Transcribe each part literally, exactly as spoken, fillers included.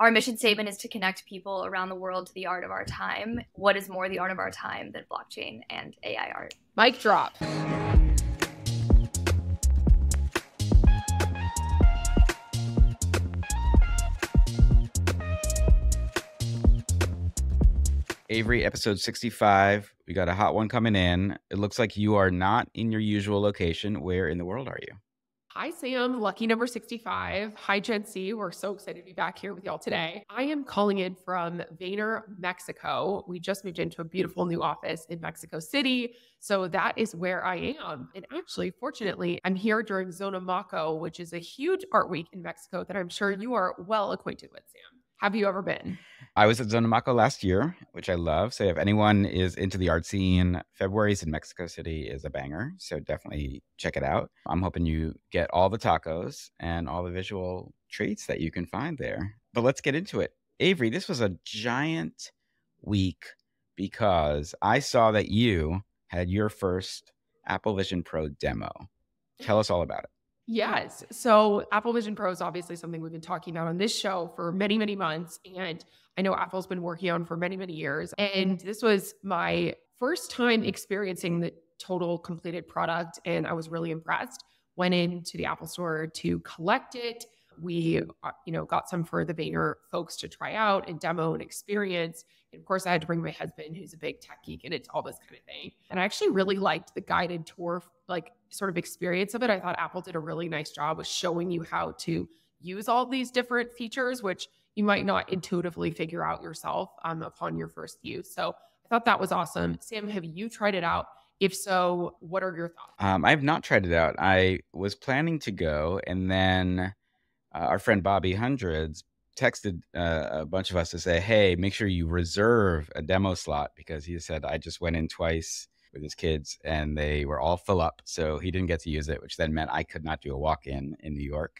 Our mission statement is to connect people around the world to the art of our time. What is more the art of our time than blockchain and A I art? Mic drop. Avery, episode sixty-five. We got a hot one coming in. It looks like you are not in your usual location. Where in the world are you? Hi, Sam. Lucky number sixty-five. Hi, Gen C. We're so excited to be back here with y'all today. I am calling in from Vayner, Mexico. We just moved into a beautiful new office in Mexico City. So that is where I am. And actually, fortunately, I'm here during Zona Maco, which is a huge art week in Mexico that I'm sure you are well acquainted with, Sam. Have you ever been? I was at Zona Maco last year, which I love. So if anyone is into the art scene, February's in Mexico City is a banger. So definitely check it out. I'm hoping you get all the tacos and all the visual treats that you can find there. But let's get into it. Avery, this was a giant week because I saw that you had your first Apple Vision Pro demo. Tell us all about it. Yes. So Apple Vision Pro is obviously something we've been talking about on this show for many, many months. And I know Apple's been working on for many, many years. And this was my first time experiencing the total completed product. And I was really impressed. Went into the Apple Store to collect it. We, you know, got some for the Vayner folks to try out and demo and experience. And of course, I had to bring my husband, who's a big tech geek, and it's all this kind of thing. And I actually really liked the guided tour, like sort of experience of it. I thought Apple did a really nice job with showing you how to use all these different features, which you might not intuitively figure out yourself um, upon your first use. So I thought that was awesome. Sam, have you tried it out? If so, what are your thoughts? Um, I have not tried it out. I was planning to go, and then uh, our friend Bobby Hundreds texted uh, a bunch of us to say, hey, make sure you reserve a demo slot, because he said, I just went in twice with his kids and they were all full up. So he didn't get to use it, which then meant I could not do a walk-in in New York.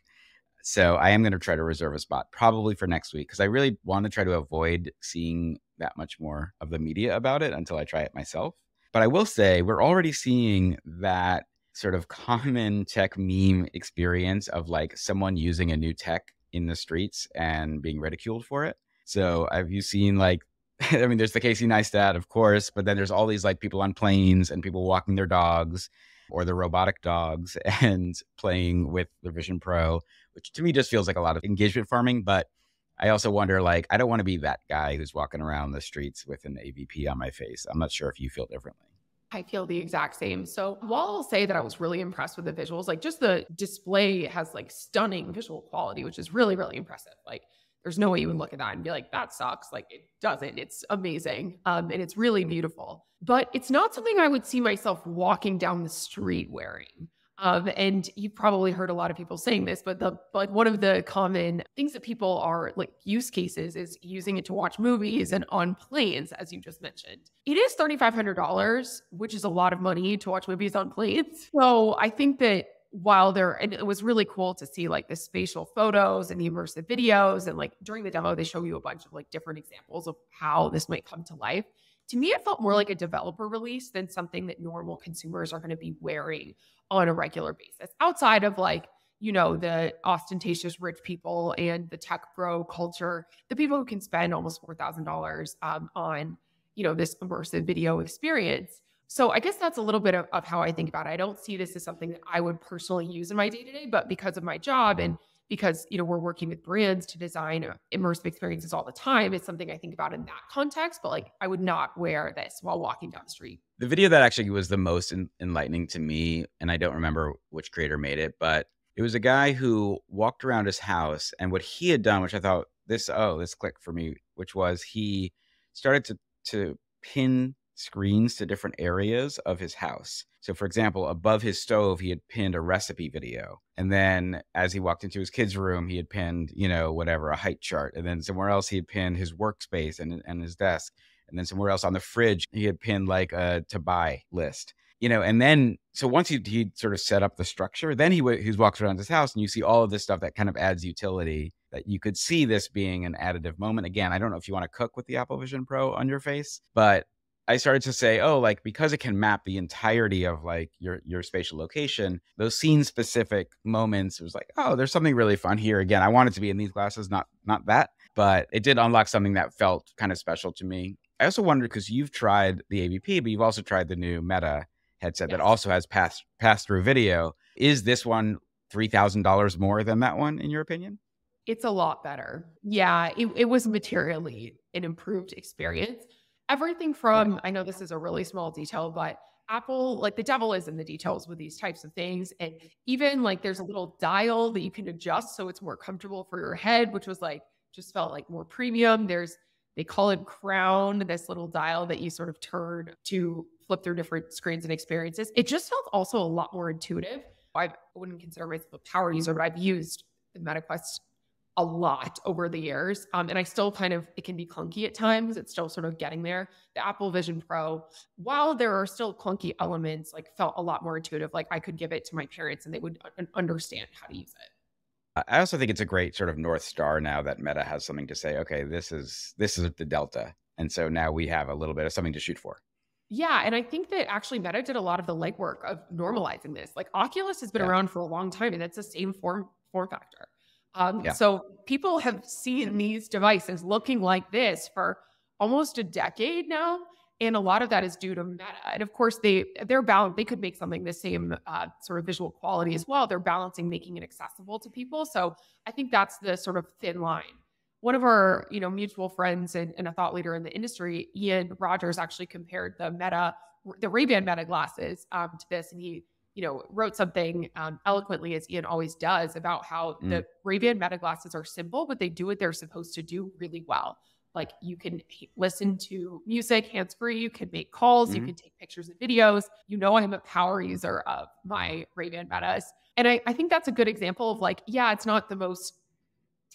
So I am going to try to reserve a spot probably for next week, because I really want to try to avoid seeing that much more of the media about it until I try it myself. But I will say we're already seeing that sort of common tech meme experience of like someone using a new tech in the streets and being ridiculed for it. So have you seen like, I mean, there's the Casey Neistat, of course, but then there's all these like people on planes and people walking their dogs or the robotic dogs and playing with the Vision Pro, which to me just feels like a lot of engagement farming. But I also wonder, like, I don't want to be that guy who's walking around the streets with an A V P on my face. I'm not sure if you feel differently. I feel the exact same. So while I'll say that I was really impressed with the visuals, like just the display has like stunning visual quality, which is really, really impressive. Like, there's no way you would look at that and be like, that sucks. Like, it doesn't. It's amazing. Um, and it's really beautiful. But it's not something I would see myself walking down the street wearing. Um, and you've probably heard a lot of people saying this, but the but one of the common things that people are like use cases is using it to watch movies and on planes, as you just mentioned. It is thirty-five hundred dollars, which is a lot of money to watch movies on planes. So I think that while they're, and it was really cool to see like the spatial photos and the immersive videos. And like during the demo, they show you a bunch of like different examples of how this might come to life. To me, it felt more like a developer release than something that normal consumers are going to be wearing on a regular basis, outside of like, you know, the ostentatious rich people and the tech bro culture, the people who can spend almost four thousand dollars um, on, you know, this immersive video experience. So I guess that's a little bit of, of how I think about it. I don't see this as something that I would personally use in my day-to-day, but because of my job and because, you know, we're working with brands to design immersive experiences all the time, it's something I think about in that context, but like I would not wear this while walking down the street. The video that actually was the most en- enlightening to me, and I don't remember which creator made it, but it was a guy who walked around his house, and what he had done, which I thought this, oh, this clicked for me, which was he started to, to pin screens to different areas of his house. So for example, above his stove, he had pinned a recipe video. And then as he walked into his kid's room, he had pinned, you know, whatever, a height chart. And then somewhere else, he had pinned his workspace and, and his desk. And then somewhere else on the fridge, he had pinned like a to buy list, you know. And then, so once he he sort of set up the structure, then he, he walks around his house and you see all of this stuff that kind of adds utility, that you could see this being an additive moment. Again, I don't know if you want to cook with the Apple Vision Pro on your face, but I started to say, oh, like, because it can map the entirety of like your, your spatial location, those scene specific moments, it was like, oh, there's something really fun here. Again, I wanted to be in these glasses, not, not that. but it did unlock something that felt kind of special to me. I also wondered, because you've tried the A V P, but you've also tried the new Meta headset yes. that also has pass, pass through video. Is this one three thousand dollars more than that one, in your opinion? It's a lot better. Yeah, it, it was materially an improved experience. Everything from, I know this is a really small detail, but Apple, like the devil is in the details with these types of things. And even like there's a little dial that you can adjust so it's more comfortable for your head, which was like, just felt like more premium. There's, they call it crown, this little dial that you sort of turn to flip through different screens and experiences. It just felt also a lot more intuitive. I wouldn't consider myself a power user, but I've used the MetaQuest a lot over the years. Um, and I still kind of, it can be clunky at times. It's still sort of getting there. The Apple Vision Pro, while there are still clunky elements, like felt a lot more intuitive. Like I could give it to my parents and they would understand how to use it. I also think it's a great sort of North Star now that Meta has something to say, okay, this is, this is the Delta. And so now we have a little bit of something to shoot for. Yeah. And I think that actually Meta did a lot of the legwork of normalizing this. Like Oculus has been yeah. around for a long time and it's the same form, form factor. Um, yeah. So people have seen these devices looking like this for almost a decade now. And a lot of that is due to Meta. And of course, they, they're bound, they could make something the same uh, sort of visual quality as well. They're balancing making it accessible to people. So I think that's the sort of thin line. One of our you know, mutual friends and, and a thought leader in the industry, Ian Rogers, actually compared the Meta, the Ray-Ban Meta glasses um, to this. And he you know, wrote something um, eloquently, as Ian always does, about how mm. the Ray-Ban Meta glasses are simple, but they do what they're supposed to do really well. Like you can listen to music hands-free, you can make calls, mm. you can take pictures and videos. You know, I'm a power user of my Ray-Ban Metas. And I, I think that's a good example of like, yeah, it's not the most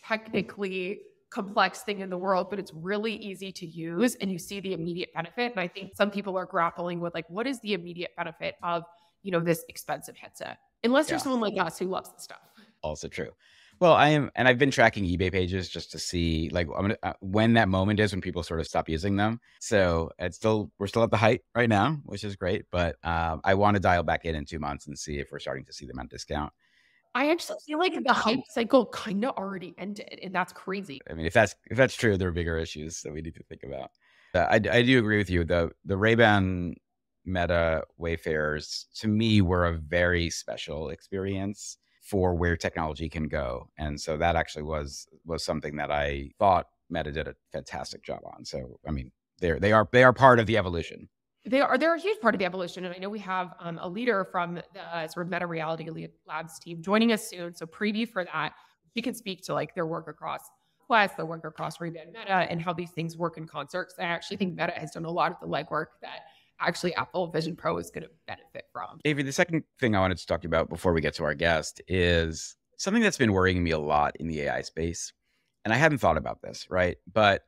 technically complex thing in the world, but it's really easy to use and you see the immediate benefit. And I think some people are grappling with like, what is the immediate benefit of you know, this expensive headset, unless yeah. you're someone like us who loves this stuff. Also true. Well, I am, and I've been tracking eBay pages just to see like I'm gonna, uh, when that moment is when people sort of stop using them. So it's still, we're still at the height right now, which is great. But um, I want to dial back in in two months and see if we're starting to see them at discount. I actually feel like the hype cycle kind of already ended, and that's crazy. I mean, if that's, if that's true, there are bigger issues that we need to think about. Uh, I, I do agree with you. The, the Ray-Ban Meta Wayfarers, to me, were a very special experience for where technology can go. And so that actually was was something that I thought Meta did a fantastic job on. So, I mean, they're, they are they are part of the evolution. They are, they're a huge part of the evolution. And I know we have um, a leader from the uh, sort of Meta Reality Labs team joining us soon. So preview for that. She can speak to like their work across Quest, their work across Ray-Ban Meta, and how these things work in concert. So I actually think Meta has done a lot of the legwork that actually Apple Vision Pro is going to benefit from. Avery, the second thing I wanted to talk about before we get to our guest is something that's been worrying me a lot in the A I space. And I hadn't thought about this, right? But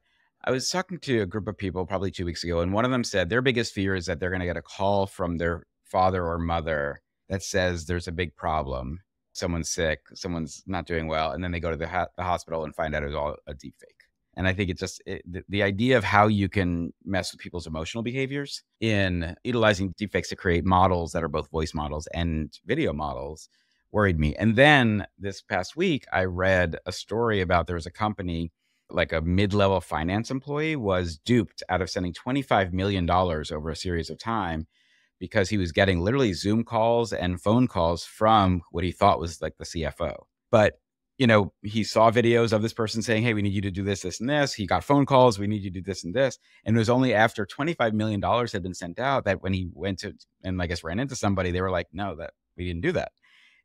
I was talking to a group of people probably two weeks ago, and one of them said their biggest fear is that they're going to get a call from their father or mother that says there's a big problem. Someone's sick, someone's not doing well. And then they go to the, ho the hospital and find out it's all a deep fake. And I think it's just it, the, the idea of how you can mess with people's emotional behaviors in utilizing deepfakes to create models that are both voice models and video models worried me. And then this past week, I read a story about there was a company, like a mid-level finance employee was duped out of sending twenty-five million dollars over a series of time because he was getting literally Zoom calls and phone calls from what he thought was like the C F O. But you know, he saw videos of this person saying, hey, we need you to do this, this, and this. He got phone calls. We need you to do this and this. And it was only after twenty-five million dollars had been sent out that when he went to, and I guess ran into somebody, they were like, no, that we didn't do that.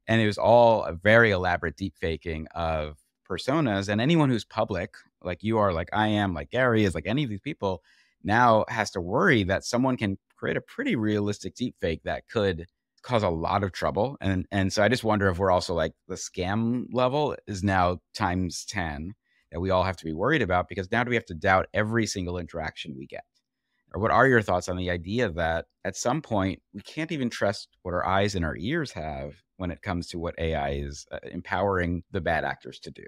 And it was all a very elaborate deep faking of personas. And anyone who's public, like you are, like I am, like Gary is, like any of these people, now has to worry that someone can create a pretty realistic deep fake that could cause a lot of trouble. And and so I just wonder if we're also like the scam level is now times ten that we all have to be worried about, because now do we have to doubt every single interaction we get? Or what are your thoughts on the idea that at some point we can't even trust what our eyes and our ears have when it comes to what A I is uh, empowering the bad actors to do?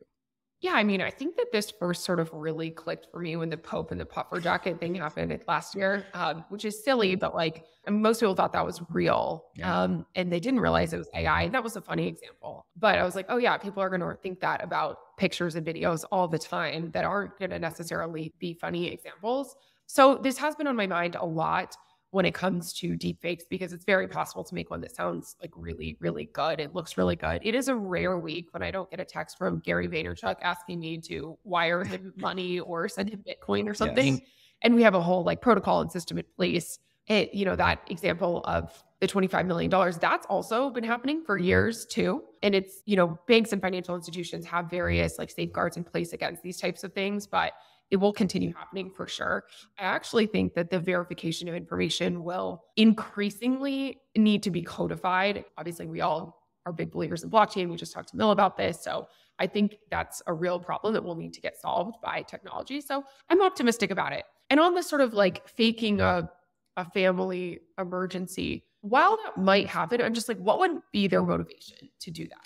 Yeah, I mean, I think that this first sort of really clicked for me when the Pope and the puffer jacket thing happened last year, um, which is silly, but like I mean, most people thought that was real, yeah. um, and they didn't realize it was A I. That was a funny example, but I was like, oh yeah, people are going to think that about pictures and videos all the time that aren't going to necessarily be funny examples. So this has been on my mind a lot when it comes to deepfakes, because it's very possible to make one that sounds like really, really good. It looks really good. It is a rare week when I don't get a text from Gary Vaynerchuk asking me to wire him money or send him Bitcoin or something. Yes. And we have a whole like protocol and system in place. It, you know, that example of the twenty-five million dollars, that's also been happening for years too. And it's, you know, banks and financial institutions have various like safeguards in place against these types of things, but it will continue happening for sure. I actually think that the verification of information will increasingly need to be codified. Obviously, we all are big believers in blockchain. We just talked to Mill about this. So I think that's a real problem that will need to get solved by technology. So I'm optimistic about it. And on this sort of like faking a, a family emergency, while that might happen, I'm just like, what would be their motivation to do that?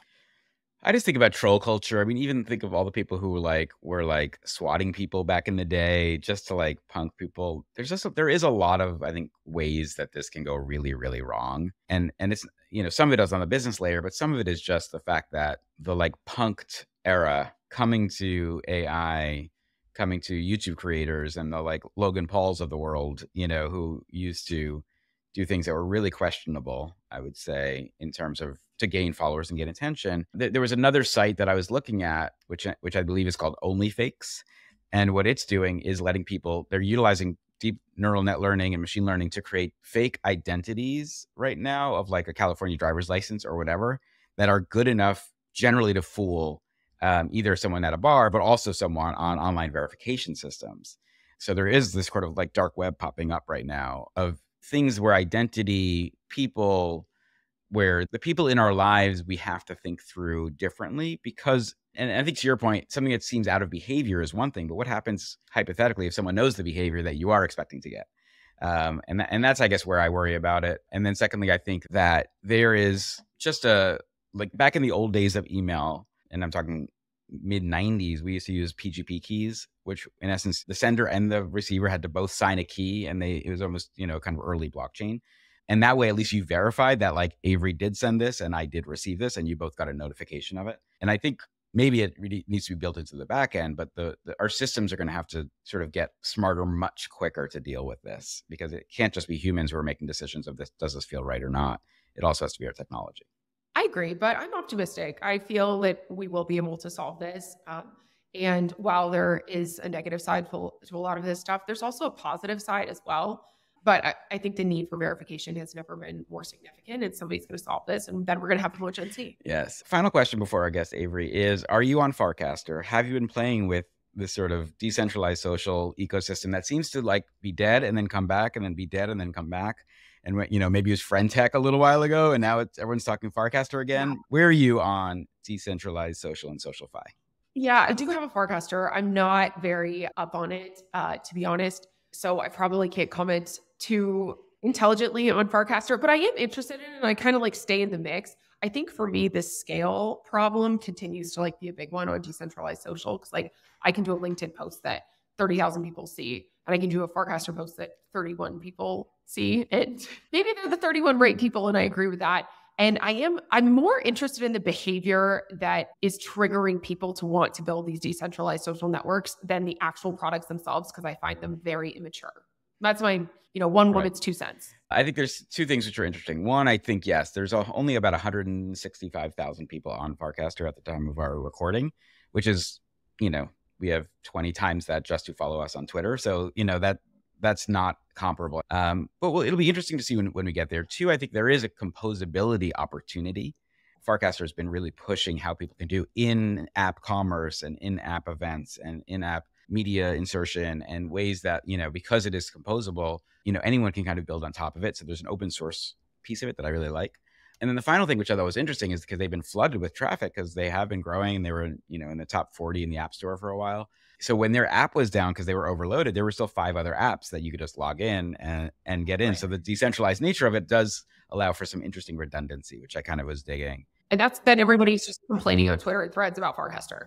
I just think about troll culture. I mean, even think of all the people who were like, were like swatting people back in the day just to like punk people. There's just, a, there is a lot of, I think, ways that this can go really, really wrong. And, and it's, you know, some of it is on the business layer, but some of it is just the fact that the like punked era coming to A I, coming to YouTube creators and the like Logan Pauls of the world, you know, who used to do things that were really questionable, I would say, in terms of to gain followers and get attention. There was another site that I was looking at, which, which I believe is called OnlyFakes. And what it's doing is letting people, they're utilizing deep neural net learning and machine learning to create fake identities right now of like a California driver's license or whatever that are good enough generally to fool um, either someone at a bar, but also someone on online verification systems. So there is this sort of like dark web popping up right now of things where identity, people, where the people in our lives, we have to think through differently because, and I think to your point, something that seems out of behavior is one thing, but what happens hypothetically if someone knows the behavior that you are expecting to get? Um, and, th and that's, I guess, where I worry about it. And then secondly, I think that there is just a, like back in the old days of email, and I'm talking mid nineties, we used to use P G P keys, which in essence, the sender and the receiver had to both sign a key, and they, it was almost, you know, kind of early blockchain. And that way, at least you verified that like Avery did send this and I did receive this and you both got a notification of it. And I think maybe it really needs to be built into the back end, but the, the our systems are going to have to sort of get smarter much quicker to deal with this, because it can't just be humans who are making decisions of this, does this feel right or not? It also has to be our technology. I agree, but I'm optimistic. I feel that we will be able to solve this. Um, and while there is a negative side to, to a lot of this stuff, there's also a positive side as well. But I, I think the need for verification has never been more significant, and somebody's going to solve this, and then we're going to have people at Gen C. Yes. Final question before our guest, Avery, is, are you on Farcaster? Have you been playing with this sort of decentralized social ecosystem that seems to like be dead and then come back and then be dead and then come back? And, you know, maybe it was Friend Tech a little while ago, and now it's, everyone's talking Farcaster again. Yeah. Where are you on decentralized social and SocialFi? Yeah, I do have a Farcaster. I'm not very up on it, uh, to be honest. So I probably can't comment too intelligently on Farcaster, but I am interested in it, and I kind of like stay in the mix. I think for me, this scale problem continues to like be a big one on decentralized social, because like I can do a LinkedIn post that thirty thousand people see, and I can do a Farcaster post that thirty-one people see, and maybe they're the thirty-one right people, and I agree with that. And I am, I'm more interested in the behavior that is triggering people to want to build these decentralized social networks than the actual products themselves, because I find them very immature. That's my, you know, one woman's two cents. I think there's two things which are interesting. One, I think, yes, there's a, only about one hundred sixty-five thousand people on Farcaster at the time of our recording, which is, you know, we have twenty times that just to follow us on Twitter. So, you know, that that's not comparable. Um, but well, it'll be interesting to see when, when we get there. Two, I think there is a composability opportunity. Farcaster has been really pushing how people can do in-app commerce and in-app events and in-app media insertion, and ways that, you know, because it is composable, you know, anyone can kind of build on top of it. So there's an open source piece of it that I really like. And then the final thing, which I thought was interesting, is because they've been flooded with traffic, because they have been growing, and they were, you know, in the top forty in the App Store for a while. So when their app was down because they were overloaded, there were still five other apps that you could just log in and, and get in. Right. So the decentralized nature of it does allow for some interesting redundancy, which I kind of was digging. And that's that everybody's just complaining on Twitter and Threads about Farcaster.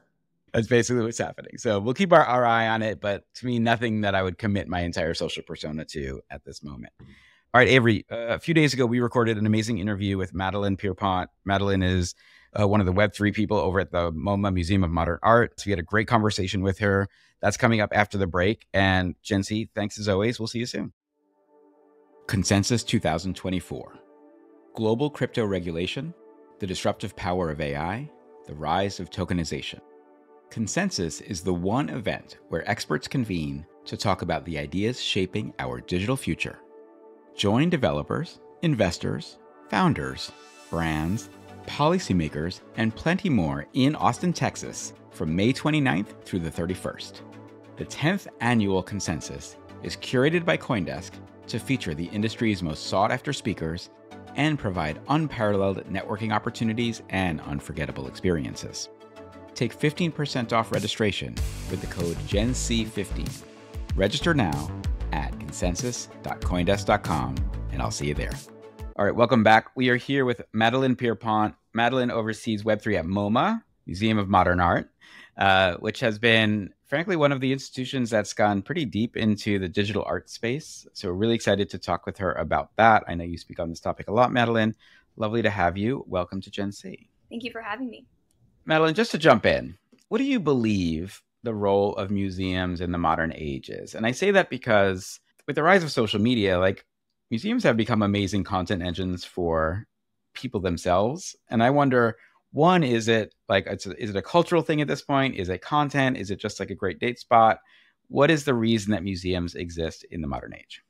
That's basically what's happening. So we'll keep our, our eye on it, but to me, nothing that I would commit my entire social persona to at this moment. All right, Avery, uh, a few days ago, we recorded an amazing interview with Madeleine Pierpont. Madeleine is uh, one of the Web three people over at the MoMA Museum of Modern Art. So we had a great conversation with her. That's coming up after the break. And Gen C, thanks as always. We'll see you soon. Consensus two thousand twenty-four. Global crypto regulation, the disruptive power of A I, the rise of tokenization. Consensus is the one event where experts convene to talk about the ideas shaping our digital future. Join developers, investors, founders, brands, policymakers, and plenty more in Austin, Texas from May twenty-ninth through the thirty-first. The tenth annual Consensus is curated by Coindesk to feature the industry's most sought-after speakers and provide unparalleled networking opportunities and unforgettable experiences. Take fifteen percent off registration with the code Gen C fifteen. Register now at consensus dot coindesk dot com, and I'll see you there. All right, welcome back. We are here with Madeleine Pierpont. Madeleine oversees Web three at MoMA, Museum of Modern Art, uh, which has been, frankly, one of the institutions that's gone pretty deep into the digital art space. So we're really excited to talk with her about that. I know you speak on this topic a lot, Madeleine. Lovely to have you. Welcome to Gen C. Thank you for having me. Madeleine, just to jump in, what do you believe the role of museums in the modern age is? And I say that because with the rise of social media, like museums have become amazing content engines for people themselves. And I wonder, one, is it like, it's a, is it a cultural thing at this point? Is it content? Is it just like a great date spot? What is the reason that museums exist in the modern age?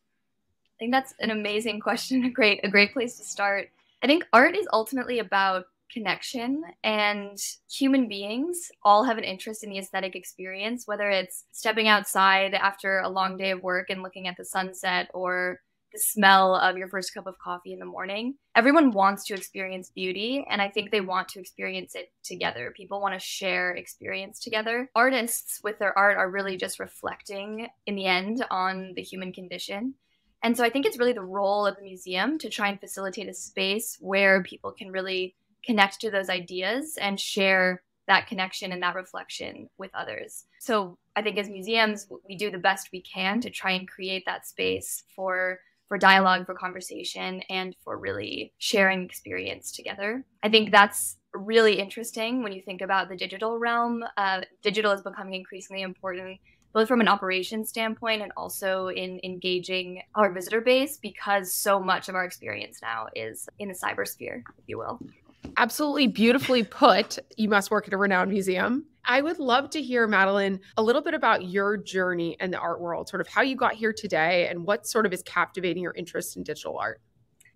I think that's an amazing question. A great, a great place to start. I think art is ultimately about connection, and human beings all have an interest in the aesthetic experience, whether it's stepping outside after a long day of work and looking at the sunset or the smell of your first cup of coffee in the morning. Everyone wants to experience beauty, and I think they want to experience it together. People want to share experience together. Artists with their art are really just reflecting in the end on the human condition. And so I think it's really the role of the museum to try and facilitate a space where people can really connect to those ideas and share that connection and that reflection with others. So I think as museums, we do the best we can to try and create that space for, for dialogue, for conversation, and for really sharing experience together. I think that's really interesting when you think about the digital realm. Uh, digital is becoming increasingly important, both from an operations standpoint and also in engaging our visitor base, because so much of our experience now is in the cybersphere, if you will. Absolutely beautifully put. You must work at a renowned museum. I would love to hear, Madeleine, a little bit about your journey in the art world, sort of how you got here today and what sort of is captivating your interest in digital art.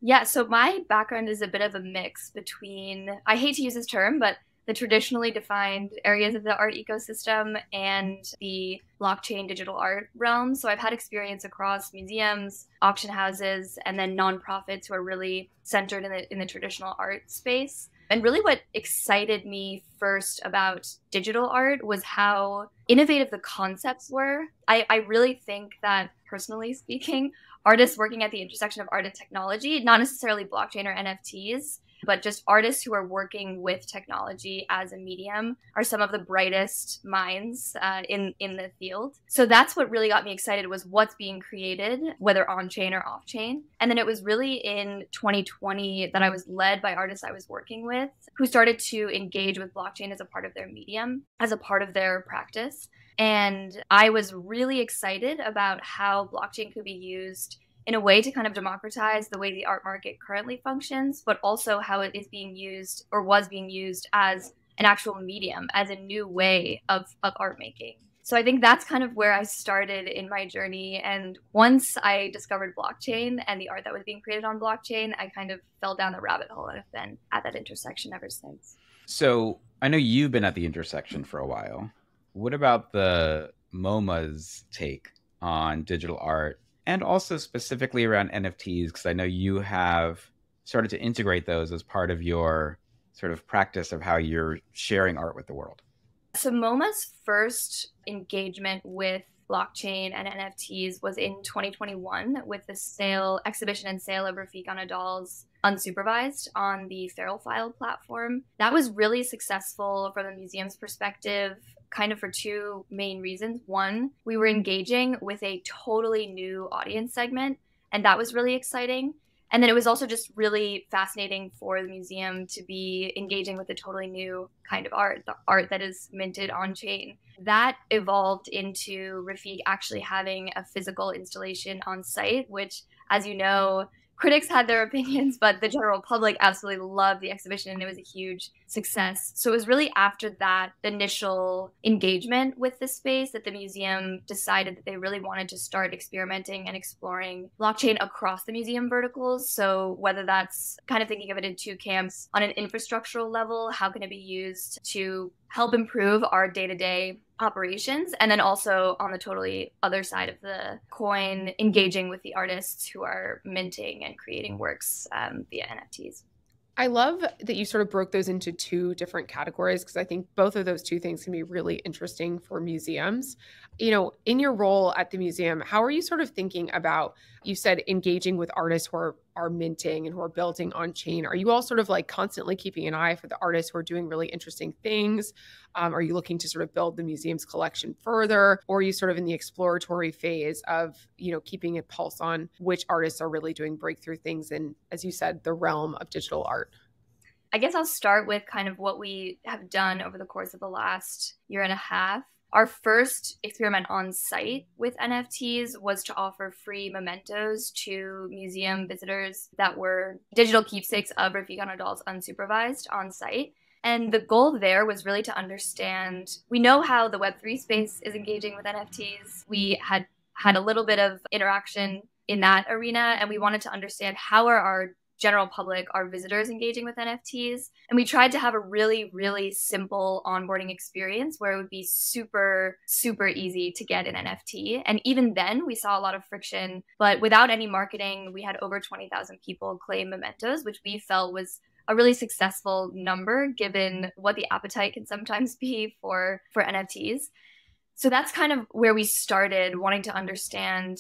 Yeah, so my background is a bit of a mix between, I hate to use this term, but the traditionally defined areas of the art ecosystem and the blockchain digital art realm. So I've had experience across museums, auction houses, and then nonprofits who are really centered in the, in the traditional art space. And really what excited me first about digital art was how innovative the concepts were. I, I really think that, personally speaking, artists working at the intersection of art and technology, not necessarily blockchain or N F Ts, but just artists who are working with technology as a medium are some of the brightest minds uh, in, in the field. So that's what really got me excited, was what's being created, whether on-chain or off-chain. And then it was really in twenty twenty that I was led by artists I was working with who started to engage with blockchain as a part of their medium, as a part of their practice. And I was really excited about how blockchain could be used in a way to kind of democratize the way the art market currently functions, but also how it is being used or was being used as an actual medium, as a new way of, of art making. So I think that's kind of where I started in my journey. And once I discovered blockchain and the art that was being created on blockchain, I kind of fell down the rabbit hole and have been at that intersection ever since. So I know you've been at the intersection for a while. What about the MoMA's take on digital art? And also specifically around N F Ts, because I know you have started to integrate those as part of your sort of practice of how you're sharing art with the world. So MoMA's first engagement with blockchain and N F Ts was in twenty twenty-one with the sale, exhibition and sale of Refik Anadol's Unsupervised on the Feral File platform. That was really successful from the museum's perspective, kind of for two main reasons. One, we were engaging with a totally new audience segment, and that was really exciting. And then it was also just really fascinating for the museum to be engaging with a totally new kind of art, the art that is minted on chain. That evolved into Refik actually having a physical installation on site, which, as you know, critics had their opinions, but the general public absolutely loved the exhibition and it was a huge success. So it was really after that initial engagement with the space that the museum decided that they really wanted to start experimenting and exploring blockchain across the museum verticals. So whether that's kind of thinking of it in two camps, on an infrastructural level, how can it be used to help improve our day-to-day operations, and then also on the totally other side of the coin, engaging with the artists who are minting and creating works um, via N F Ts. I love that you sort of broke those into two different categories, because I think both of those two things can be really interesting for museums. You know, in your role at the museum, how are you sort of thinking about, you said engaging with artists who are, are minting and who are building on chain? Are you all sort of like constantly keeping an eye for the artists who are doing really interesting things? Um, are you looking to sort of build the museum's collection further? Or are you sort of in the exploratory phase of, you know, keeping a pulse on which artists are really doing breakthrough things in, as you said, the realm of digital art? I guess I'll start with kind of what we have done over the course of the last year and a half. Our first experiment on site with N F Ts was to offer free mementos to museum visitors that were digital keepsakes of Refik Anadol's unsupervised on site. And the goal there was really to understand, we know how the web three space is engaging with N F Ts. We had had a little bit of interaction in that arena, and we wanted to understand how are our general public, our visitors engaging with N F Ts. And we tried to have a really, really simple onboarding experience where it would be super, super easy to get an N F T. And even then we saw a lot of friction, but without any marketing, we had over twenty thousand people claim mementos, which we felt was a really successful number given what the appetite can sometimes be for, for N F Ts. So that's kind of where we started, wanting to understand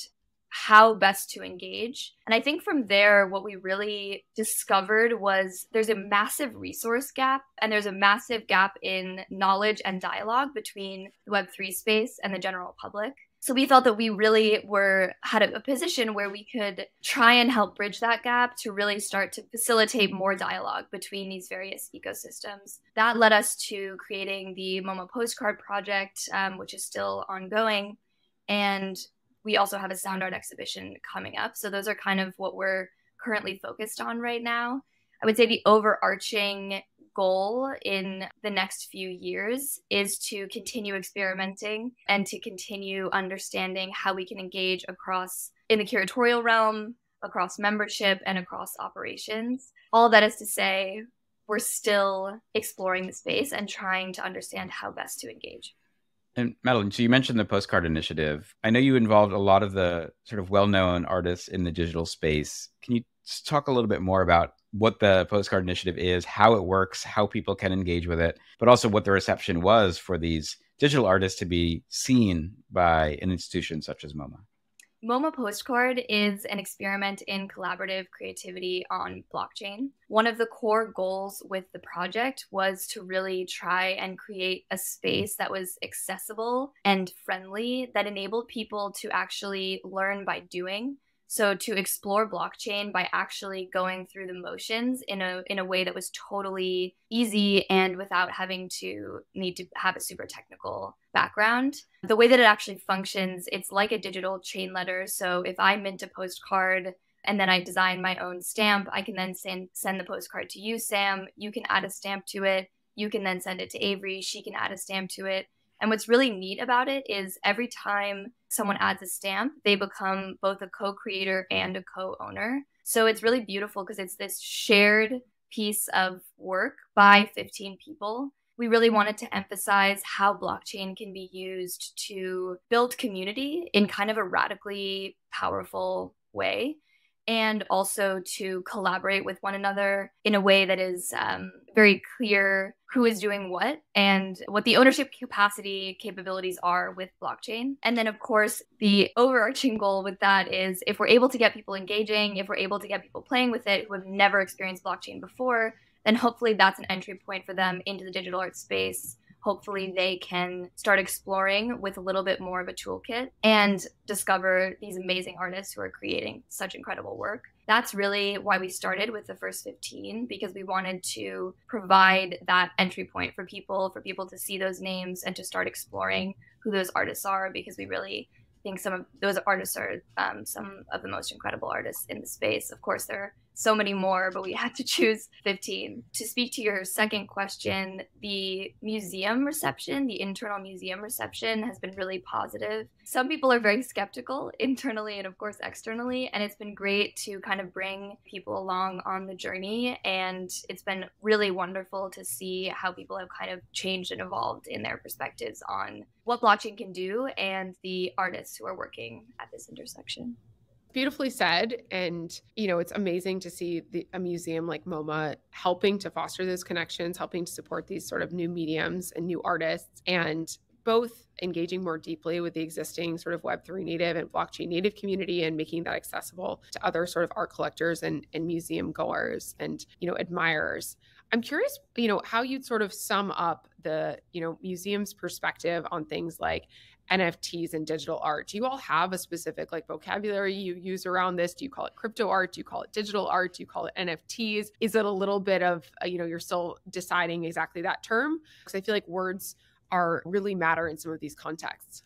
how best to engage. And I think from there, what we really discovered was there's a massive resource gap, and there's a massive gap in knowledge and dialogue between the web three space and the general public. So we felt that we really were had a, a position where we could try and help bridge that gap to really start to facilitate more dialogue between these various ecosystems. That led us to creating the MoMA Postcard Project, um, which is still ongoing. And we also have a sound art exhibition coming up. So those are kind of what we're currently focused on right now. I would say the overarching goal in the next few years is to continue experimenting and to continue understanding how we can engage across in the curatorial realm, across membership, and across operations. All that is to say, we're still exploring the space and trying to understand how best to engage. And Madeleine, so you mentioned the postcard initiative. I know you involved a lot of the sort of well-known artists in the digital space. Can you talk a little bit more about what the postcard initiative is, how it works, how people can engage with it, but also what the reception was for these digital artists to be seen by an institution such as MoMA? MoMA Postcard is an experiment in collaborative creativity on blockchain. One of the core goals with the project was to really try and create a space that was accessible and friendly, that enabled people to actually learn by doing. So to explore blockchain by actually going through the motions in a in a way that was totally easy and without having to need to have a super technical background. The way that it actually functions, it's like a digital chain letter. So if I mint a postcard and then I design my own stamp, I can then send, send the postcard to you, Sam. You can add a stamp to it. You can then send it to Avery. She can add a stamp to it. And what's really neat about it is every time someone adds a stamp, they become both a co-creator and a co-owner. So it's really beautiful because it's this shared piece of work by fifteen people. We really wanted to emphasize how blockchain can be used to build community in kind of a radically powerful way, and also to collaborate with one another in a way that is um, very clear who is doing what and what the ownership capacity capabilities are with blockchain. And then, of course, the overarching goal with that is if we're able to get people engaging, if we're able to get people playing with it who have never experienced blockchain before, then hopefully that's an entry point for them into the digital art space, hopefully they can start exploring with a little bit more of a toolkit and discover these amazing artists who are creating such incredible work. That's really why we started with the first fifteen, because we wanted to provide that entry point for people, for people to see those names and to start exploring who those artists are, because we really think some of those artists are um, some of the most incredible artists in the space. Of course, there are so many more, but we had to choose fifteen. To speak to your second question, the museum reception, the internal museum reception has been really positive. Some people are very skeptical internally and of course externally, and it's been great to kind of bring people along on the journey. And it's been really wonderful to see how people have kind of changed and evolved in their perspectives on what blockchain can do and the artists who are working at this intersection. Beautifully said. And, you know, it's amazing to see the, a museum like MoMA helping to foster those connections, helping to support these sort of new mediums and new artists, and both engaging more deeply with the existing sort of Web three native and blockchain native community and making that accessible to other sort of art collectors and, and museum goers and, you know, admirers. I'm curious, you know, how you'd sort of sum up the, you know, museum's perspective on things like N F Ts and digital art. Do you all have a specific like vocabulary you use around this? Do you call it crypto art? Do you call it digital art? Do you call it N F Ts? Is it a little bit of, you know, you're still deciding exactly that term? Because I feel like words are really matter in some of these contexts.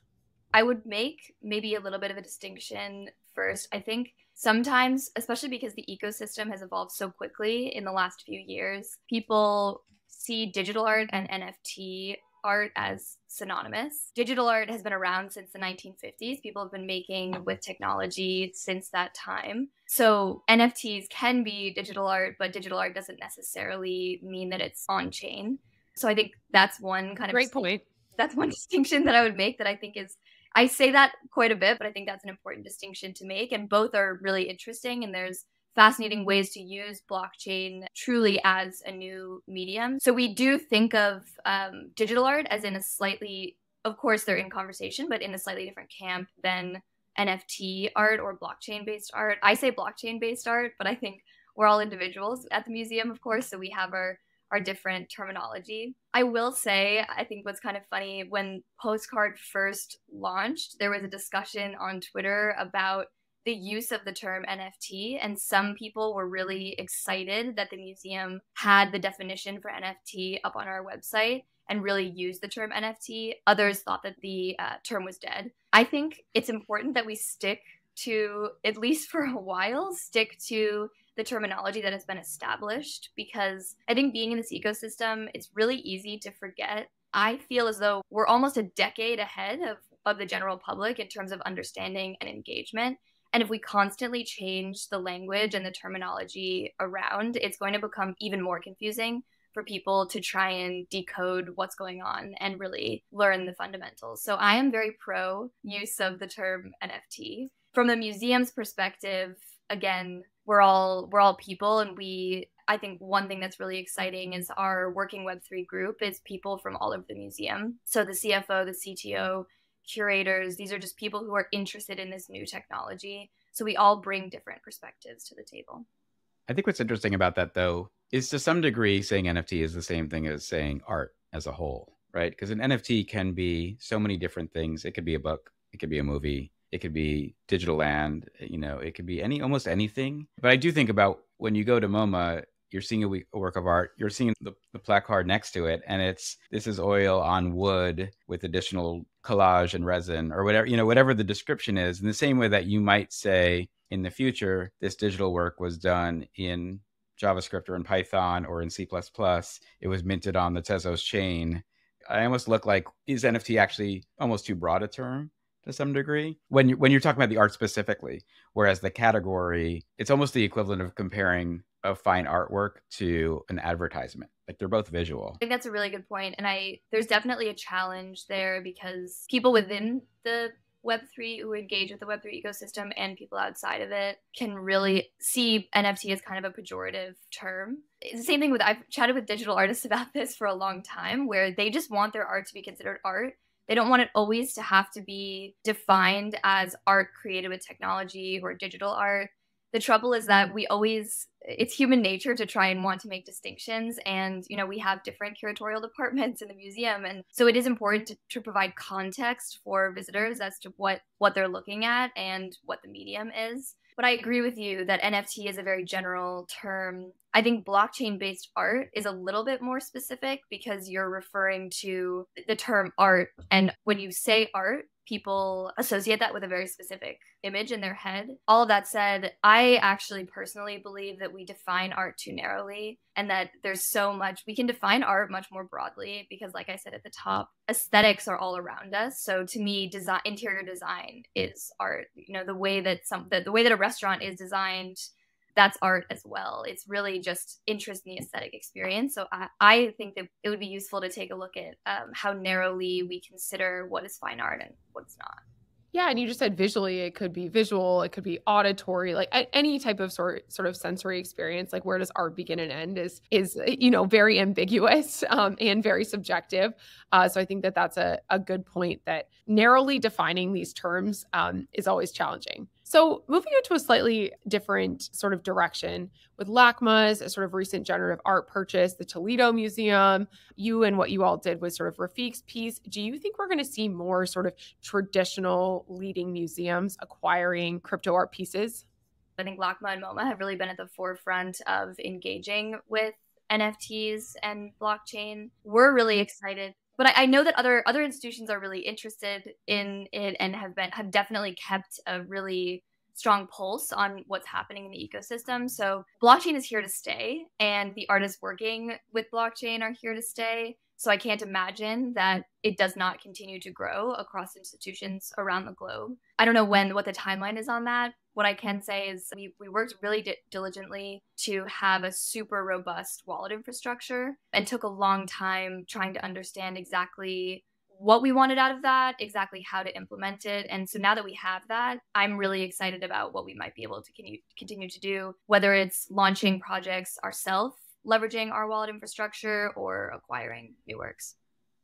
I would make maybe a little bit of a distinction first. I think sometimes, especially because the ecosystem has evolved so quickly in the last few years, people see digital art and N F T art as synonymous. Digital art has been around since the nineteen fifties. People have been making with technology since that time. So N F Ts can be digital art, but digital art doesn't necessarily mean that it's on chain. So I think that's one kind of great point. That's one distinction that I would make that I think is, I say that quite a bit, but I think that's an important distinction to make. And both are really interesting. And there's fascinating ways to use blockchain truly as a new medium. So we do think of um, digital art as in a slightly, of course they're in conversation, but in a slightly different camp than N F T art or blockchain-based art. I say blockchain-based art, but I think we're all individuals at the museum, of course, so we have our our different terminology. I will say, I think what's kind of funny, when Postcard first launched, there was a discussion on Twitter about the use of the term N F T, and some people were really excited that the museum had the definition for N F T up on our website and really used the term N F T. Others thought that the uh, term was dead. I think it's important that we stick to, at least for a while, stick to the terminology that has been established, because I think being in this ecosystem, it's really easy to forget. I feel as though we're almost a decade ahead of, of the general public in terms of understanding and engagement. And if we constantly change the language and the terminology around, it's going to become even more confusing for people to try and decode what's going on and really learn the fundamentals. So I am very pro use of the term N F T. From the museum's perspective, again, we're all we're all people, and we I think one thing that's really exciting is our working Web three group is people from all over the museum. So the C F O, the C T O, curators, these are just people who are interested in this new technology. So we all bring different perspectives to the table. I think what's interesting about that, though, is to some degree saying N F T is the same thing as saying art as a whole, right? Because an N F T can be so many different things. It could be a book. It could be a movie. It could be digital land. You know, it could be any almost anything. But I do think about when you go to MoMA, you're seeing a work of art, you're seeing the, the placard next to it, and it's, this is oil on wood with additional collage and resin or whatever, you know, whatever the description is, in the same way that you might say in the future, this digital work was done in JavaScript or in Python or in C plus plus. It was minted on the Tezos chain. I almost look like, is N F T actually almost too broad a term to some degree when you, when you're talking about the art specifically, whereas the category, it's almost the equivalent of comparing a fine artwork to an advertisement. Like, they're both visual. I think that's a really good point. And I, there's definitely a challenge there, because people within the Web three who engage with the Web three ecosystem and people outside of it can really see N F T as kind of a pejorative term. It's the same thing with, I've chatted with digital artists about this for a long time, where they just want their art to be considered art. They don't want it always to have to be defined as art created with technology or digital art. the trouble is that we always, it's human nature to try and want to make distinctions. And, you know, we have different curatorial departments in the museum. And so it is important to, to provide context for visitors as to what, what they're looking at and what the medium is. But I agree with you that N F T is a very general term. I think blockchain-based art is a little bit more specific because you're referring to the term art. And when you say art, people associate that with a very specific image in their head. All of that said, I actually personally believe that we define art too narrowly and that there's so much, we can define art much more broadly because, like I said at the top, aesthetics are all around us. So to me, design, interior design is art. You know, the way that some, the, the way that a restaurant is designed, that's art as well. It's really just interest in the aesthetic experience. So I, I think that it would be useful to take a look at um, how narrowly we consider what is fine art and what's not. Yeah, and you just said visually, it could be visual, it could be auditory, like any type of sort sort of sensory experience. Like, where does art begin and end is, is you know, very ambiguous um, and very subjective. Uh, so I think that that's a, a good point, that narrowly defining these terms um, is always challenging. So moving into a slightly different sort of direction with LACMA's a sort of recent generative art purchase, the Toledo Museum, you and what you all did with sort of Refik's piece, do you think we're going to see more sort of traditional leading museums acquiring crypto art pieces? I think LACMA and MoMA have really been at the forefront of engaging with N F Ts and blockchain. We're really excited. But I, I know that other other institutions are really interested in it and have been have definitely kept a really strong pulse on what's happening in the ecosystem. So blockchain is here to stay, and the artists working with blockchain are here to stay. So I can't imagine that it does not continue to grow across institutions around the globe. I don't know when, what the timeline is on that. What I can say is we, we worked really di- diligently to have a super robust wallet infrastructure and took a long time trying to understand exactly what we wanted out of that, exactly how to implement it. And so now that we have that, I'm really excited about what we might be able to con- continue to do, whether it's launching projects ourselves, leveraging our wallet infrastructure, or acquiring new works.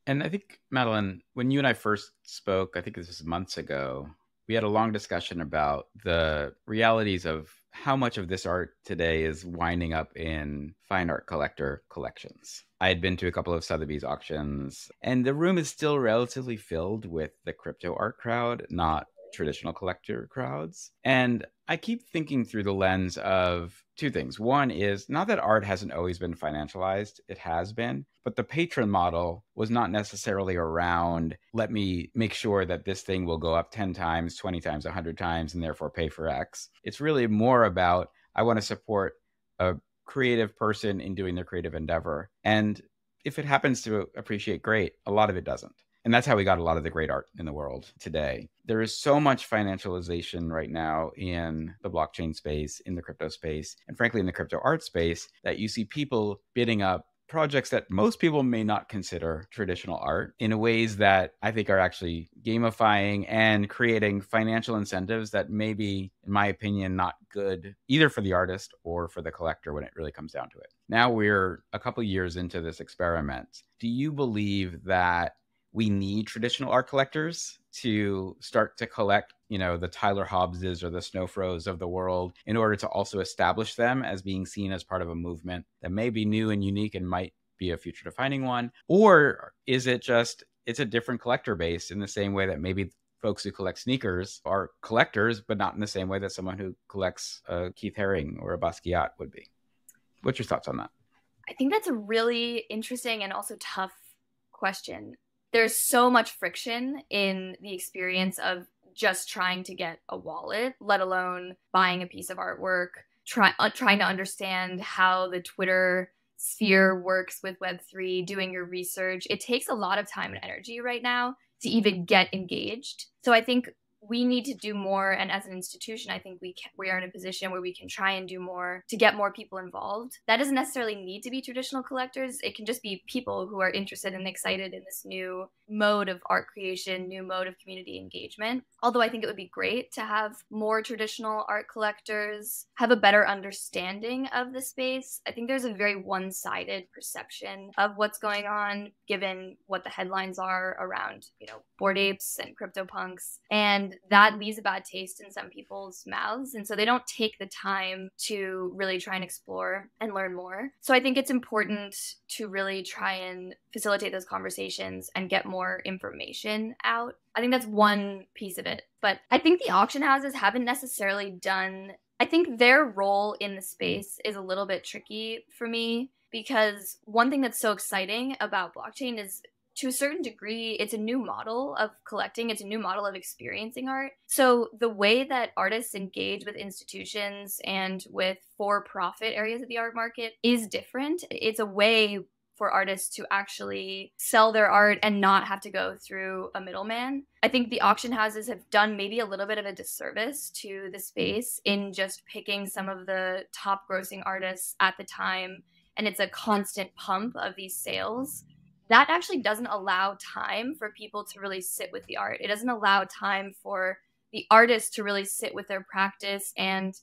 And I think, Madeleine, when you and I first spoke, I think this was months ago, we had a long discussion about the realities of how much of this art today is winding up in fine art collector collections. I had been to a couple of Sotheby's auctions, and the room is still relatively filled with the crypto art crowd, not traditional collector crowds. And I keep thinking through the lens of two things. One is not that art hasn't always been financialized. It has been. But the patron model was not necessarily around, let me make sure that this thing will go up ten times, twenty times, one hundred times, and therefore pay for X. It's really more about, I want to support a creative person in doing their creative endeavor. And if it happens to appreciate, great. A lot of it doesn't. And that's how we got a lot of the great art in the world today. There is so much financialization right now in the blockchain space, in the crypto space, and frankly, in the crypto art space, that you see people bidding up projects that most people may not consider traditional art in ways that I think are actually gamifying and creating financial incentives that may be, in my opinion, not good either for the artist or for the collector when it really comes down to it. Now we're a couple years into this experiment. Do you believe that we need traditional art collectors to start to collect, you know, the Tyler Hobbeses or the Snowfros of the world in order to also establish them as being seen as part of a movement that may be new and unique and might be a future defining one? Or is it just, it's a different collector base in the same way that maybe folks who collect sneakers are collectors, but not in the same way that someone who collects a Keith Haring or a Basquiat would be? What's your thoughts on that? I think that's a really interesting and also tough question. There's so much friction in the experience of just trying to get a wallet, let alone buying a piece of artwork, try, uh, trying to understand how the Twitter sphere works with Web three, doing your research. It takes a lot of time and energy right now to even get engaged. So I think we need to do more. And as an institution, I think we can, we are in a position where we can try and do more to get more people involved. That doesn't necessarily need to be traditional collectors. It can just be people who are interested and excited in this new mode of art creation, new mode of community engagement. Although I think it would be great to have more traditional art collectors have a better understanding of the space. I think there's a very one-sided perception of what's going on, given what the headlines are around, you know, Bored Apes and CryptoPunks. And And that leaves a bad taste in some people's mouths. And so they don't take the time to really try and explore and learn more. So I think it's important to really try and facilitate those conversations and get more information out. I think that's one piece of it. But I think the auction houses haven't necessarily done, I think their role in the space is a little bit tricky for me, because one thing that's so exciting about blockchain is, to a certain degree, it's a new model of collecting. It's a new model of experiencing art. So the way that artists engage with institutions and with for-profit areas of the art market is different. It's a way for artists to actually sell their art and not have to go through a middleman. I think the auction houses have done maybe a little bit of a disservice to the space in just picking some of the top grossing artists at the time. And it's a constant pump of these sales. That actually doesn't allow time for people to really sit with the art. It doesn't allow time for the artists to really sit with their practice. And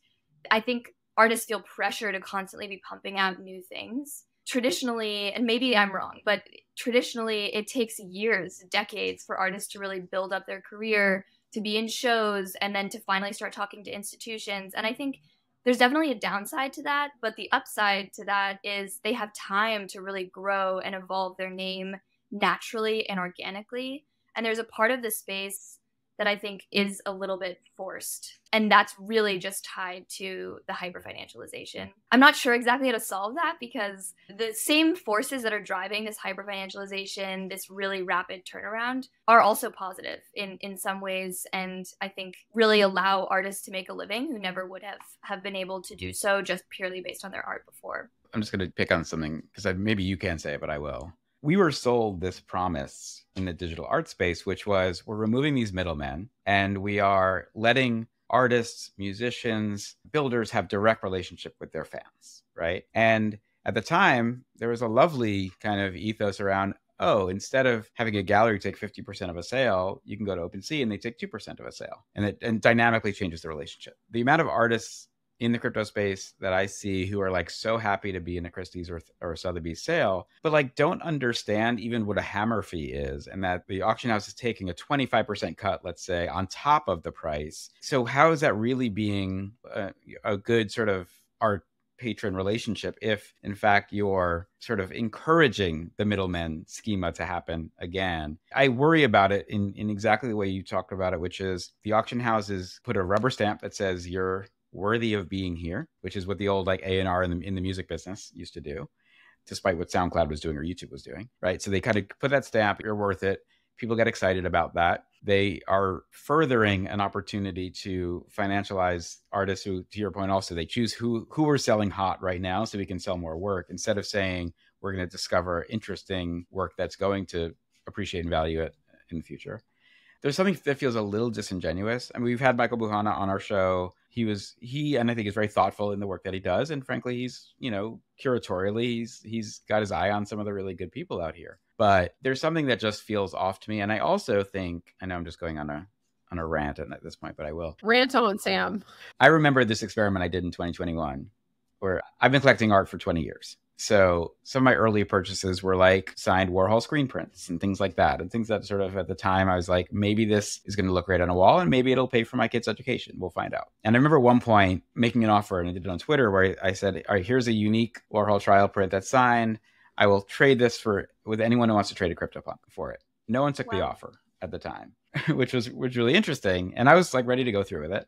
I think artists feel pressure to constantly be pumping out new things. Traditionally, and maybe I'm wrong, but traditionally it takes years, decades for artists to really build up their career, to be in shows, and then to finally start talking to institutions. And I think there's definitely a downside to that, but the upside to that is they have time to really grow and evolve their name naturally and organically. And there's a part of the space that I think is a little bit forced. And that's really just tied to the hyper-financialization. I'm not sure exactly how to solve that, because the same forces that are driving this hyper-financialization, this really rapid turnaround, are also positive in, in some ways, and I think really allow artists to make a living who never would have, have been able to do so just purely based on their art before. I'm just going to pick on something, because maybe you can't say it, but I will. We were sold this promise in the digital art space, which was, we're removing these middlemen and we are letting artists, musicians, builders have direct relationship with their fans, right? And at the time, there was a lovely kind of ethos around, oh, instead of having a gallery take fifty percent of a sale, you can go to OpenSea and they take two percent of a sale. And it and dynamically changes the relationship. The amount of artists in the crypto space that I see who are like so happy to be in a Christie's or, or Sotheby's sale, but like don't understand even what a hammer fee is, and that the auction house is taking a twenty-five percent cut, let's say, on top of the price. So how is that really being a, a good sort of art patron relationship if in fact you're sort of encouraging the middleman schema to happen again? I worry about it in, in exactly the way you talked about it, which is the auction houses put a rubber stamp that says you're worthy of being here, which is what the old like A and R in the, in the music business used to do, despite what SoundCloud was doing or YouTube was doing, right? So they kind of put that stamp, you're worth it. People get excited about that. They are furthering an opportunity to financialize artists who, to your point also, they choose who, who are selling hot right now so we can sell more work, instead of saying, we're going to discover interesting work that's going to appreciate and value it in the future. There's something that feels a little disingenuous. I mean, we've had Michael Buhana on our show. He was, he, and I think is very thoughtful in the work that he does. And frankly, he's, you know, curatorially, he's, he's got his eye on some of the really good people out here, but there's something that just feels off to me. And I also think, I know I'm just going on a, on a rant at this point, but I will. Rant on, Sam. I remember this experiment I did in twenty twenty-one where I've been collecting art for twenty years. So some of my early purchases were like signed Warhol screen prints and things like that. And things that sort of at the time I was like, maybe this is going to look great on a wall and maybe it'll pay for my kids' education. We'll find out. And I remember at one point making an offer, and I did it on Twitter, where I said, all right, here's a unique Warhol trial print that's signed. I will trade this for with anyone who wants to trade a CryptoPunk for it. No one took wow. the offer at the time, which was, was really interesting. And I was like ready to go through with it.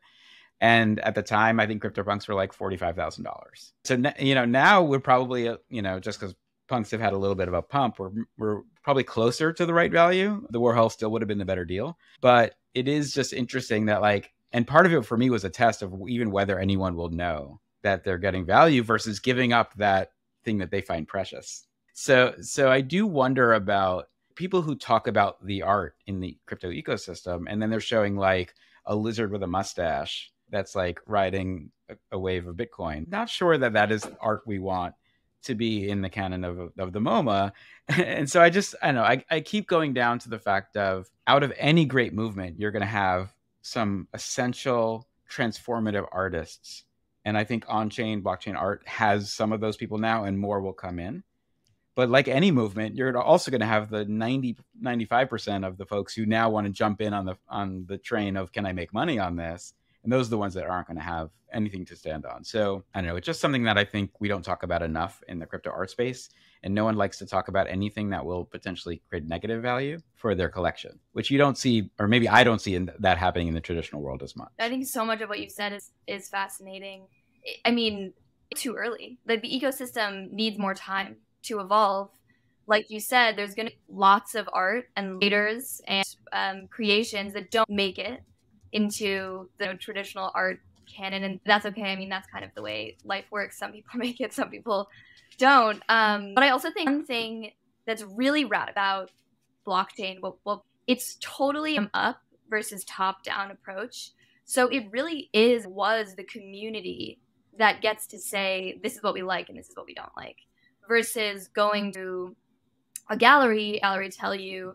And at the time, I think CryptoPunks were like forty-five thousand dollars. So, you know, now we're probably, you know, just because punks have had a little bit of a pump, we're, we're probably closer to the right value. The Warhol still would have been the better deal. But it is just interesting that like, and part of it for me was a test of even whether anyone will know that they're getting value versus giving up that thing that they find precious. So, so I do wonder about people who talk about the art in the crypto ecosystem, and then they're showing like a lizard with a mustache that's like riding a wave of Bitcoin. Not sure that that is art we want to be in the canon of, of the MoMA. And so I just, I don't know, I, I keep going down to the fact of out of any great movement, you're going to have some essential transformative artists. And I think on-chain blockchain art has some of those people now, and more will come in. But like any movement, you're also going to have the ninety, ninety-five percent of the folks who now want to jump in on the on the train of, can I make money on this? And those are the ones that aren't going to have anything to stand on. So I don't know. It's just something that I think we don't talk about enough in the crypto art space. And no one likes to talk about anything that will potentially create negative value for their collection, which you don't see, or maybe I don't see in th- that happening in the traditional world as much. I think so much of what you've said is, is fascinating. I mean, it's too early. Like, the ecosystem needs more time to evolve. Like you said, there's going to be lots of art and leaders and um, creations that don't make it into the you know, traditional art canon, and that's okay. I mean, that's kind of the way life works. Some people make it, some people don't. Um, but I also think one thing that's really rad about blockchain, well, well it's totally up versus top-down approach. So it really is, was the community that gets to say, this is what we like and this is what we don't like, versus going to a gallery, gallery tell you,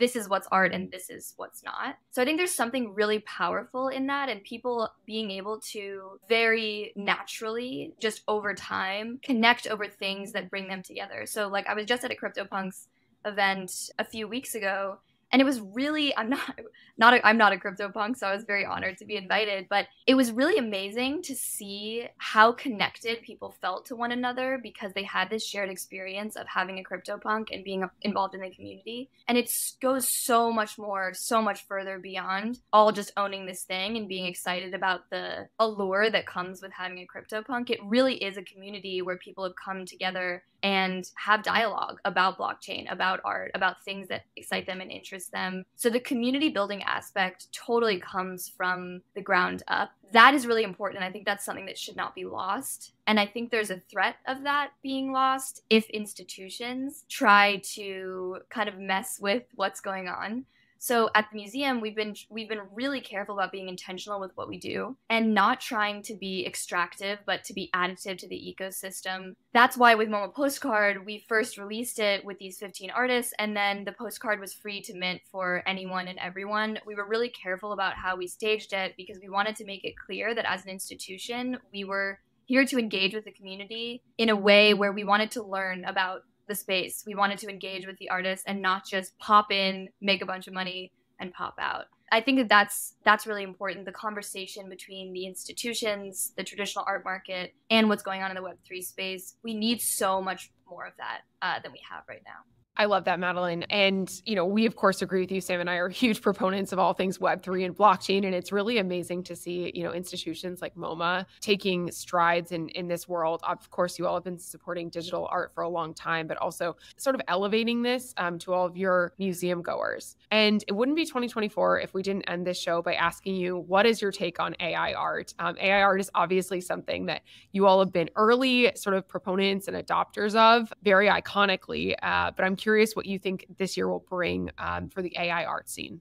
this is what's art and this is what's not. So I think there's something really powerful in that, and people being able to very naturally, just over time, connect over things that bring them together. So like, I was just at a CryptoPunks event a few weeks ago, and it was really, I'm not, not a, I'm not a CryptoPunk, so I was very honored to be invited, but it was really amazing to see how connected people felt to one another because they had this shared experience of having a CryptoPunk and being involved in the community. And it goes so much more, so much further beyond all just owning this thing and being excited about the allure that comes with having a CryptoPunk. It really is a community where people have come together and have dialogue about blockchain, about art, about things that excite them and interest them. So the community building aspect totally comes from the ground up. That is really important. And I think that's something that should not be lost. And I think there's a threat of that being lost if institutions try to kind of mess with what's going on. So at the museum, we've been we've been really careful about being intentional with what we do and not trying to be extractive, but to be additive to the ecosystem. That's why with MoMA Postcard, we first released it with these fifteen artists, and then the postcard was free to mint for anyone and everyone. We were really careful about how we staged it because we wanted to make it clear that as an institution, we were here to engage with the community in a way where we wanted to learn about the space. We wanted to engage with the artists and not just pop in, make a bunch of money, and pop out. I think that that's, that's really important. The conversation between the institutions, the traditional art market, and what's going on in the web three space. We need so much more of that uh, than we have right now. I love that, Madeleine. And, you know, we, of course, agree with you. Sam and I are huge proponents of all things web three and blockchain. And it's really amazing to see, you know, institutions like MoMA taking strides in, in this world. Of course, you all have been supporting digital art for a long time, but also sort of elevating this um, to all of your museum goers. And it wouldn't be twenty twenty-four if we didn't end this show by asking you, what is your take on A I art? Um, A I art is obviously something that you all have been early sort of proponents and adopters of, very iconically, uh, but I'm curious what you think this year will bring um, for the A I art scene.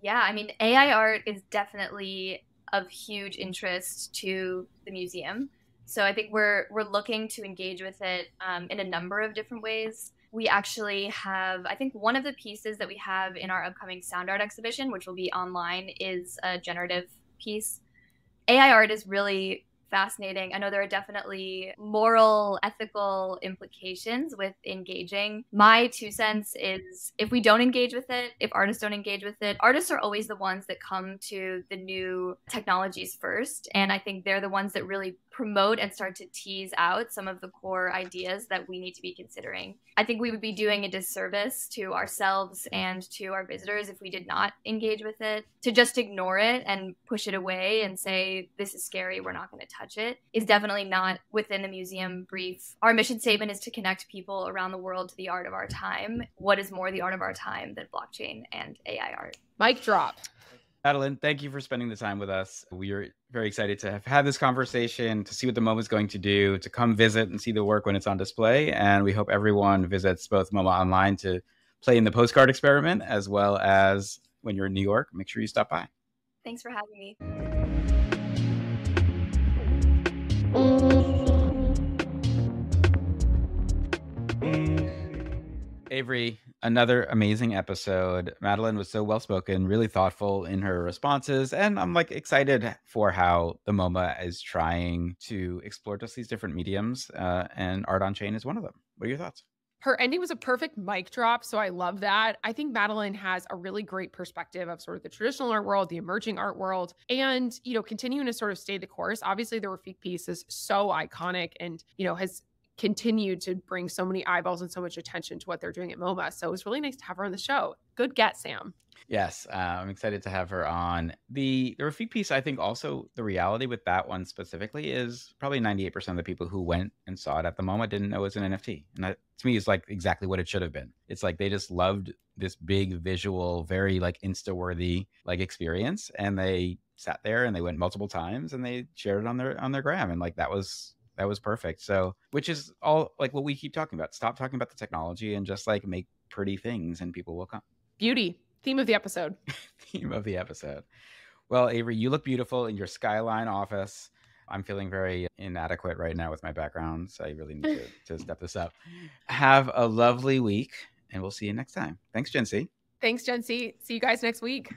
Yeah, I mean, A I art is definitely of huge interest to the museum. So I think we're we're looking to engage with it um, in a number of different ways. We actually have, I think one of the pieces that we have in our upcoming sound art exhibition, which will be online, is a generative piece. A I art is really fascinating. I know there are definitely moral, ethical implications with engaging. My two cents is if we don't engage with it, if artists don't engage with it, artists are always the ones that come to the new technologies first. And I think they're the ones that really promote and start to tease out some of the core ideas that we need to be considering. I think we would be doing a disservice to ourselves and to our visitors if we did not engage with it. To just ignore it and push it away and say, this is scary, we're not going to touch it, is definitely not within the museum brief. Our mission statement is to connect people around the world to the art of our time. What is more the art of our time than blockchain and A I art? Mic drop. Madeleine, thank you for spending the time with us. We are very excited to have had this conversation, to see what the MoMA's going to do, to come visit and see the work when it's on display. And we hope everyone visits both MoMA online to play in the postcard experiment, as well as when you're in New York, make sure you stop by. Thanks for having me. Avery, another amazing episode. Madeleine was so well-spoken, really thoughtful in her responses. And I'm like excited for how the MoMA is trying to explore just these different mediums. Uh, and Art on Chain is one of them. What are your thoughts? Her ending was a perfect mic drop, so I love that. I think Madeleine has a really great perspective of sort of the traditional art world, the emerging art world, and, you know, continuing to sort of stay the course. Obviously, the Refik piece is so iconic and, you know, has continued to bring so many eyeballs and so much attention to what they're doing at MoMA. So it was really nice to have her on the show. Good get, Sam. Yes, uh, I'm excited to have her on. The, the Refik piece, I think also the reality with that one specifically is probably ninety-eight percent of the people who went and saw it at the MoMA didn't know it was an N F T. And that, to me, is like exactly what it should have been. It's like they just loved this big visual, very like Insta-worthy like experience. And they sat there and they went multiple times and they shared it on their, on their gram. And like that was... that was perfect. So, which is all like what we keep talking about. Stop talking about the technology and just like make pretty things and people will come. Beauty, theme of the episode. Theme of the episode. Well, Avery, you look beautiful in your skyline office. I'm feeling very inadequate right now with my background, so I really need to, to step this up. Have a lovely week and we'll see you next time. Thanks, Gen C. Thanks, Gen C. See you guys next week.